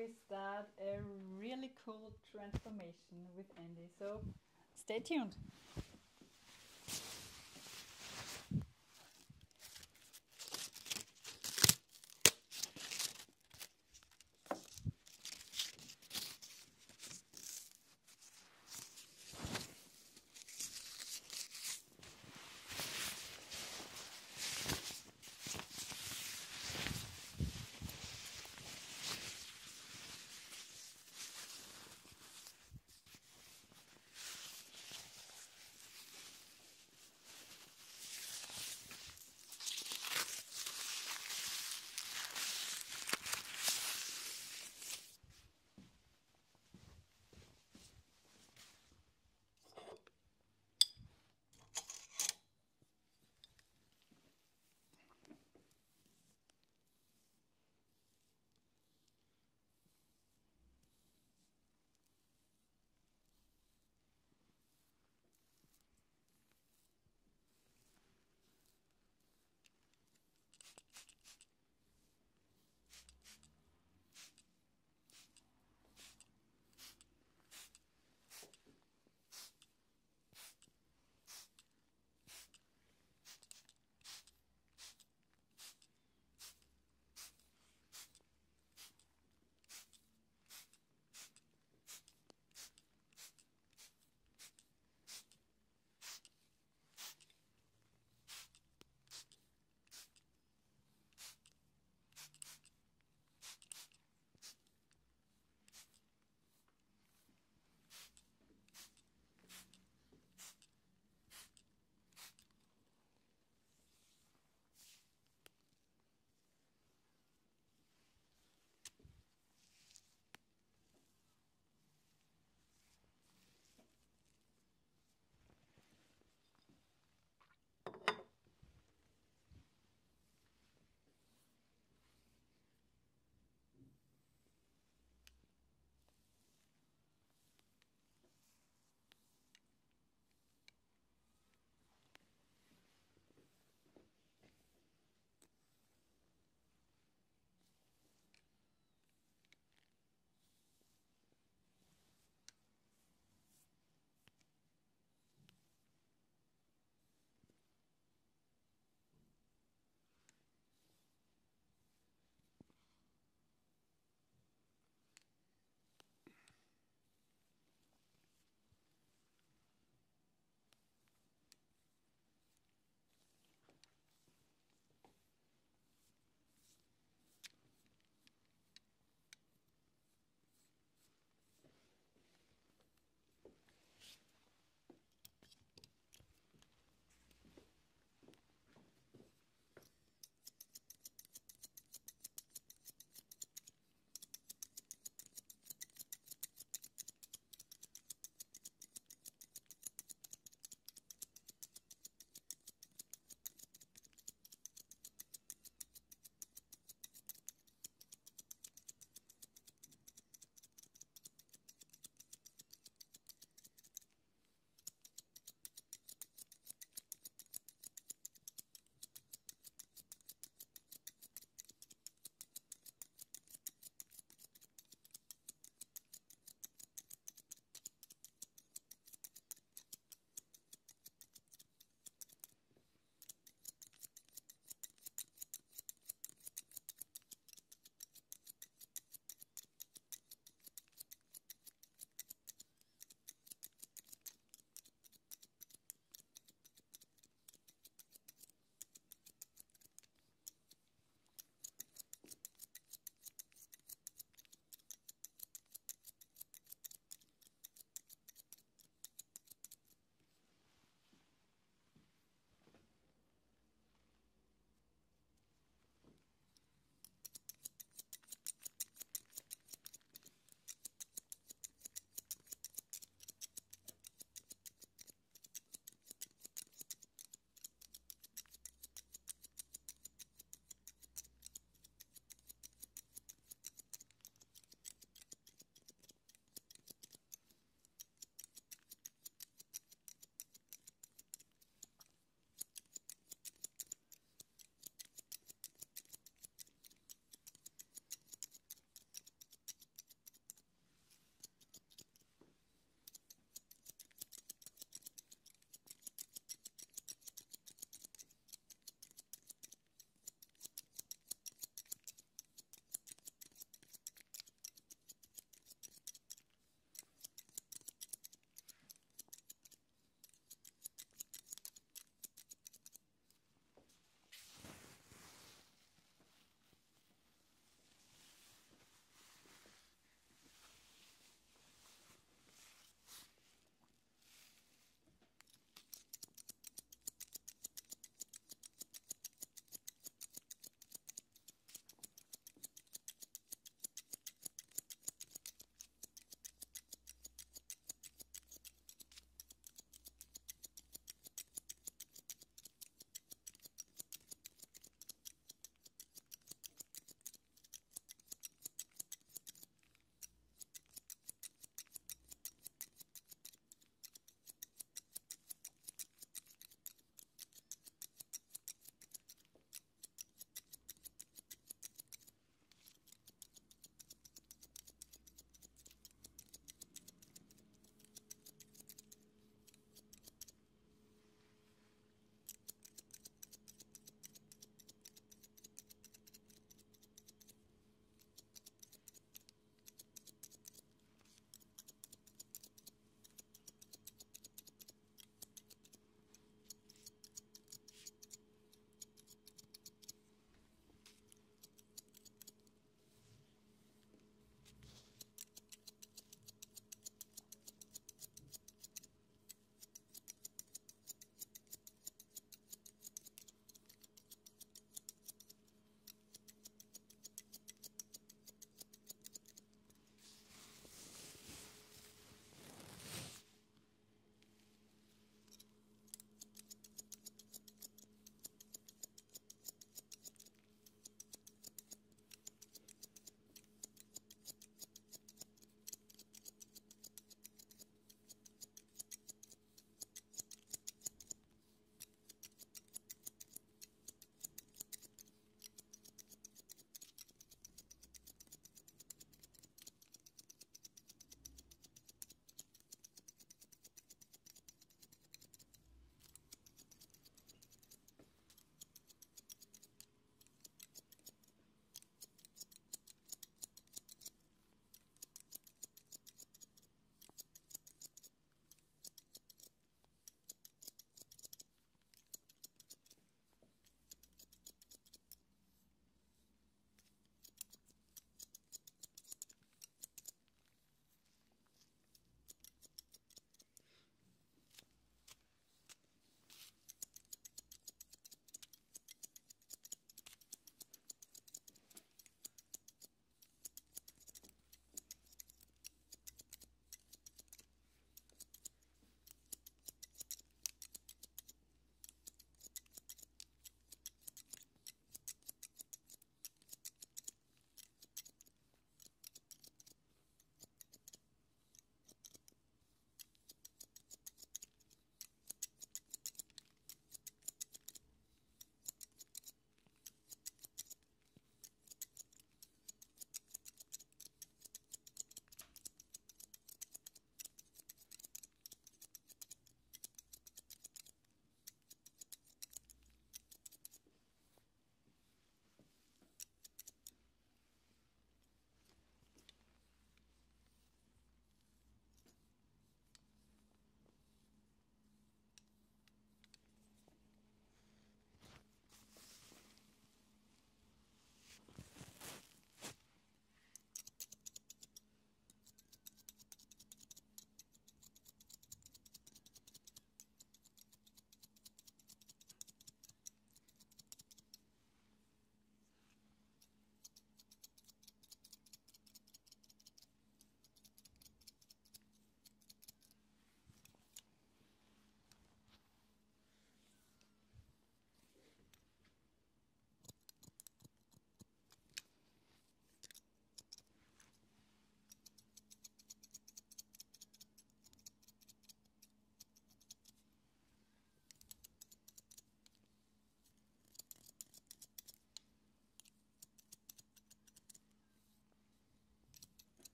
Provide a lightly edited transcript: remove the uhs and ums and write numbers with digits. we start a really cool transformation with Andi. So stay tuned.